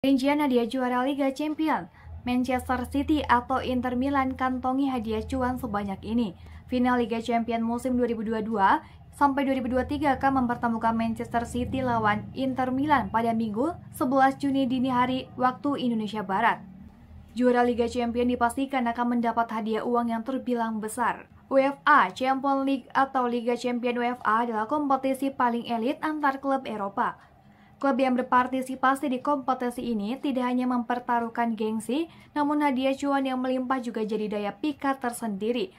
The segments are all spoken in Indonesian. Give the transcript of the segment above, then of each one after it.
Rincian hadiah juara Liga Champions, Manchester City atau Inter Milan kantongi hadiah cuan sebanyak ini. Final Liga Champions musim 2022 sampai 2023 akan mempertemukan Manchester City lawan Inter Milan pada Minggu 11 Juni dini hari waktu Indonesia Barat. Juara Liga Champions dipastikan akan mendapat hadiah uang yang terbilang besar. UEFA Champions League atau Liga Champions UEFA adalah kompetisi paling elit antar klub Eropa. Klub yang berpartisipasi di kompetisi ini tidak hanya mempertaruhkan gengsi, namun hadiah cuan yang melimpah juga jadi daya pikat tersendiri.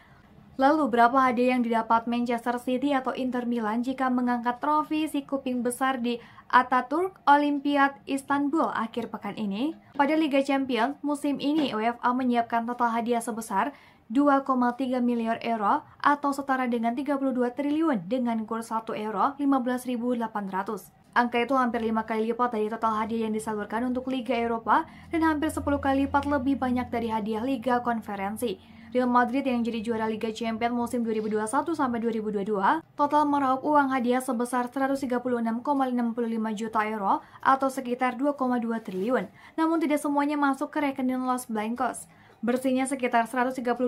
Lalu, berapa hadiah yang didapat Manchester City atau Inter Milan jika mengangkat trofi si kuping besar di Ataturk Olimpiyat Istanbul akhir pekan ini? Pada Liga Champions, musim ini UEFA menyiapkan total hadiah sebesar 2,3 miliar euro atau setara dengan 32 triliun dengan kurs 1 euro 15.800. Angka itu hampir 5 kali lipat dari total hadiah yang disalurkan untuk Liga Eropa dan hampir 10 kali lipat lebih banyak dari hadiah Liga Konferensi. Real Madrid yang jadi juara Liga Champions musim 2021-2022 total meraup uang hadiah sebesar 136,65 juta euro atau sekitar 2,2 triliun. Namun tidak semuanya masuk ke rekening Los Blancos. Bersihnya sekitar 132,48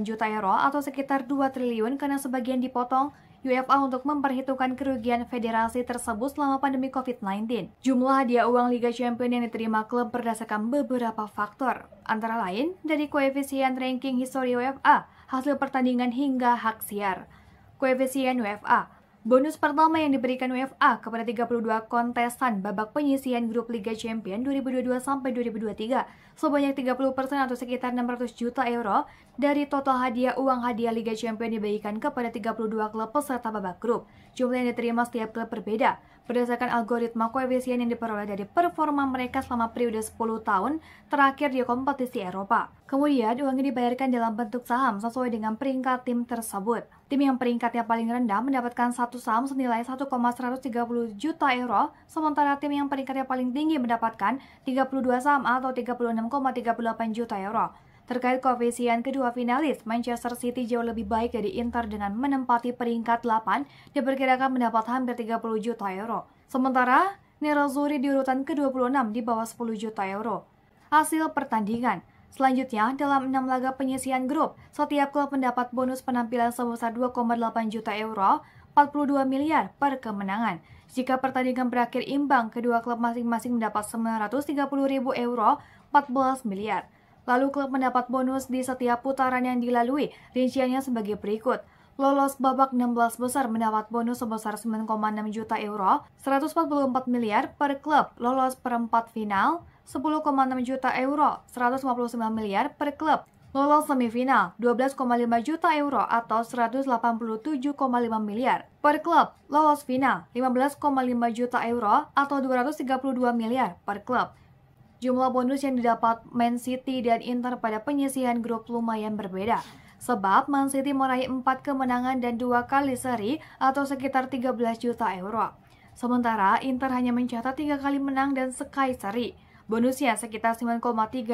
juta euro atau sekitar 2 triliun karena sebagian dipotong UEFA untuk memperhitungkan kerugian federasi tersebut selama pandemi COVID-19. Jumlah hadiah uang Liga Champions yang diterima klub berdasarkan beberapa faktor, antara lain dari koefisien ranking histori UEFA, hasil pertandingan hingga hak siar. Koefisien UEFA. Bonus pertama yang diberikan UEFA kepada 32 kontestan babak penyisian grup Liga Champions 2022-2023 sebanyak 30% atau sekitar 600 juta euro dari total hadiah uang hadiah Liga Champions dibagikan kepada 32 klub peserta babak grup. Jumlah yang diterima setiap klub berbeda berdasarkan algoritma koefisien yang diperoleh dari performa mereka selama periode 10 tahun terakhir di kompetisi Eropa. Kemudian, uangnya dibayarkan dalam bentuk saham sesuai dengan peringkat tim tersebut. Tim yang peringkatnya paling rendah mendapatkan satu saham senilai 1,130 juta euro, sementara tim yang peringkatnya paling tinggi mendapatkan 32 saham atau 36,38 juta euro. Terkait koefisien kedua finalis, Manchester City jauh lebih baik dari Inter dengan menempati peringkat 8 diperkirakan mendapat hampir 30 juta euro. Sementara, Nerazzurri di urutan ke-26 di bawah 10 juta euro. Hasil pertandingan. Selanjutnya, dalam 6 laga penyisian grup, setiap klub mendapat bonus penampilan sebesar 2,8 juta euro, 42 miliar per kemenangan. Jika pertandingan berakhir imbang, kedua klub masing-masing mendapat 930.000 euro, 14 miliar. Lalu klub mendapat bonus di setiap putaran yang dilalui, rinciannya sebagai berikut. Lolos babak 16 besar mendapat bonus sebesar 9,6 juta euro, 144 miliar per klub. Lolos perempat final, 10,6 juta euro, 159 miliar per klub. Lolos semifinal, 12,5 juta euro atau 187,5 miliar per klub. Lolos final, 15,5 juta euro atau 232 miliar per klub. Jumlah bonus yang didapat Man City dan Inter pada penyisihan grup lumayan berbeda. Sebab Man City meraih 4 kemenangan dan 2 kali seri atau sekitar 13 juta euro. Sementara Inter hanya mencatat 3 kali menang dan sekali seri. Bonusnya sekitar 9,3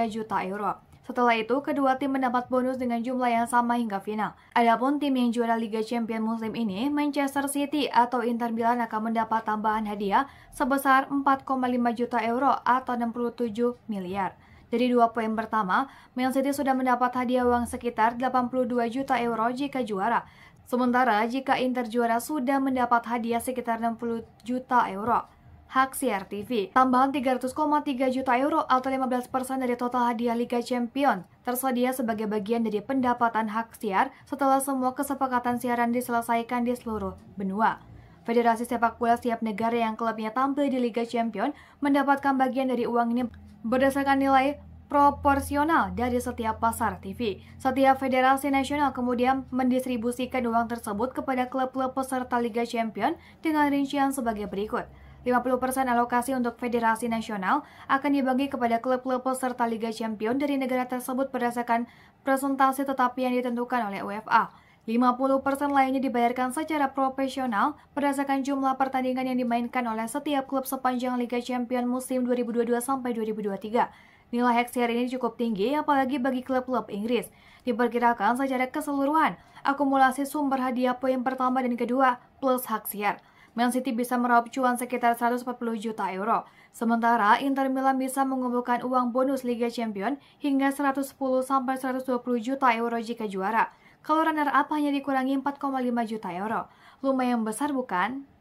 juta euro. Setelah itu, kedua tim mendapat bonus dengan jumlah yang sama hingga final. Adapun tim yang juara Liga Champions musim ini, Manchester City atau Inter Milan akan mendapat tambahan hadiah sebesar 4,5 juta euro atau 67 miliar. Dari 2 poin pertama, Man City sudah mendapat hadiah uang sekitar 82 juta euro jika juara. Sementara jika Inter juara sudah mendapat hadiah sekitar 60 juta euro. Hak siar TV. Tambahan 300,3 juta euro atau 15% dari total hadiah Liga Champions tersedia sebagai bagian dari pendapatan hak siar setelah semua kesepakatan siaran diselesaikan di seluruh benua. Federasi sepak bola setiap negara yang klubnya tampil di Liga Champions mendapatkan bagian dari uang ini berdasarkan nilai proporsional dari setiap pasar TV. Setiap federasi nasional kemudian mendistribusikan uang tersebut kepada klub-klub peserta Liga Champions dengan rincian sebagai berikut. 50% alokasi untuk federasi nasional akan dibagi kepada klub-klub peserta Liga Champions dari negara tersebut berdasarkan presentasi tetapi yang ditentukan oleh UEFA. 50% lainnya dibayarkan secara profesional berdasarkan jumlah pertandingan yang dimainkan oleh setiap klub sepanjang Liga Champions musim 2022-2023. Nilai hak siar ini cukup tinggi, apalagi bagi klub-klub Inggris. Diperkirakan secara keseluruhan, akumulasi sumber hadiah poin pertama dan kedua plus hak siar. Man City bisa meraup cuan sekitar 140 juta euro, Sementara Inter Milan bisa mengumpulkan uang bonus Liga Champions hingga 110–120 juta euro jika juara. Kalau runner-up hanya dikurangi 4,5 juta euro. Lumayan besar bukan?